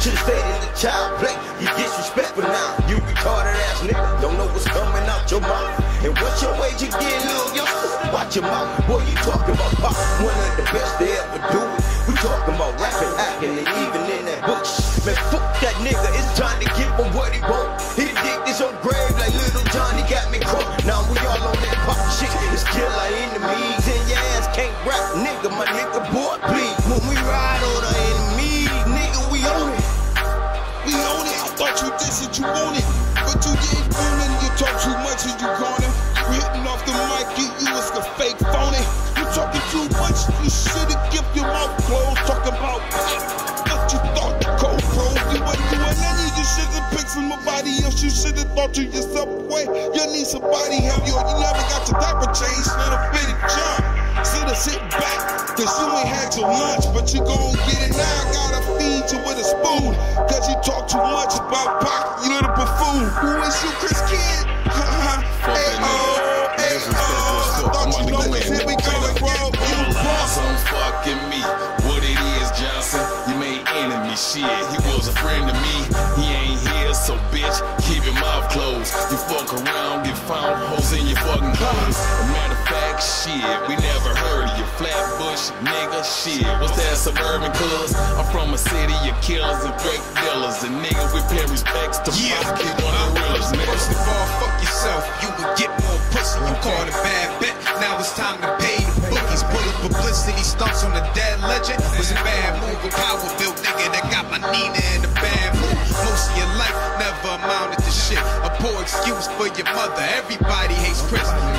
Should've stayed in the child play. You disrespectful now. You retarded ass nigga. Don't know what's coming out your mouth. And what's your age again, little yo? Watch your mouth. What you talking about? Pop, one of the best they ever do it. We talking about rapping, acting, and even in that bush. Man, fuck that nigga. It's time to give him what he want. He dick this on grave like little Johnny got me crook. Now we all on that pop shit. It's kill our enemies and your ass can't rap, nigga. My nigga, boy, please. When we ride on our enemies, nigga, we own it. We own it. I thought you dissed it, you own it, but you didn't own it. You talk too much and you gone it. We hitting off the mic, get you as the fake phony. You talking too much, you should've kept your mouth closed. Talking about what you thought you cold bro. You wasn't doing any of your shit and pics from nobody else. You should've thought to yourself, wait, you need somebody help you. You never got your diaper changed, let a bitty jump. Should've sit back, cause you ain't had your lunch. But you gon' get it now, I gotta feed you with a spoon. Cause you talk too much about pop, you little buffoon. Who is you, Chris Kidd? Shit, he was a friend to me, he ain't here, so bitch, keep your mouth closed. You fuck around, get found holes in your fucking clothes. A matter of fact, shit, we never heard of you, Flatbush nigga, shit. What's that suburban cuz? I'm from a city of killers and drug dealers, and nigga, we pay respects to fuck you on the reels, nigga. First of all, fuck yourself, you would get more pussy, you caught a bad bet, now it's time to pay the bookies. Bullet publicity stunts on the dead legend, was a bad move, a power built nigga that got my Nina in the bamboo. Most of your life never amounted to shit. A poor excuse for your mother. Everybody hates Chris.